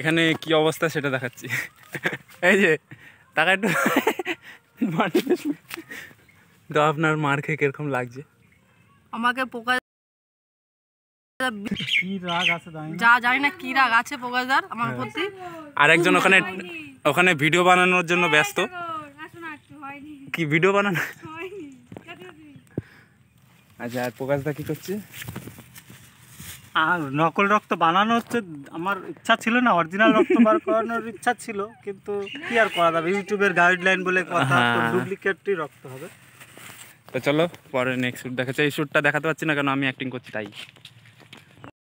এখানে কি অবস্থা সেটা দেখাচ্ছি। এই যে টাকা একটু মাটি তো আপনার মার খেয়ে কিরকম লাগছে আমাকে। পোকা কি রাগ আছে যা জানি না কি রাগ আছে পোকাদার আমার প্রতি। আর একজন ওখানে ওখানে ভিডিও বানানোর জন্য ব্যস্ত। কি ভিডিও বানানো? আচ্ছা আর পোকাদা কি করছে? আর নকল রক্ত বানানো হচ্ছে। আমার ইচ্ছা ছিল না, অরিজিনাল রক্ত বার করানোর ইচ্ছা ছিল, কিন্তু কি আর করা যাবে, ইউটিউবের গাইডলাইন বলে কথা, ডুপ্লিকেটই রক্ত হবে। তো চলো পরে নেক্সট শ্যুট দেখা যায়। এই শ্যুটটা দেখাতে পারছি না কারণ আমি অ্যাক্টিং করছি তাই।